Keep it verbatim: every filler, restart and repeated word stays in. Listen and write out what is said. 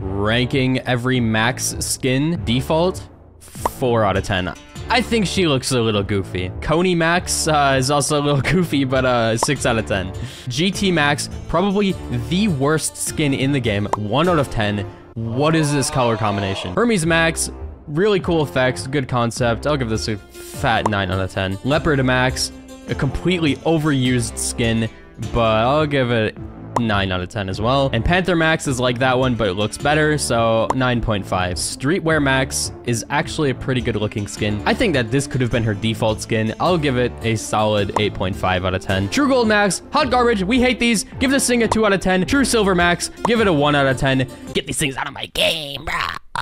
Ranking every Max skin default, four out of ten. I think she looks a little goofy. Coney Max uh, is also a little goofy, but uh, six out of ten. G T Max, probably the worst skin in the game, one out of ten. What is this color combination? Hermes Max, really cool effects, good concept. I'll give this a fat nine out of ten. Leopard Max, a completely overused skin, but I'll give it nine out of ten as well. And Panther Max is like that one, but it looks better, so nine point five. Streetwear Max is actually a pretty good looking skin. I think that this could have been her default skin. I'll give it a solid eight point five out of ten. True Gold Max, hot garbage. We hate these. Give this thing a two out of ten. True Silver Max, give it a one out of ten. Get these things out of my game, bruh.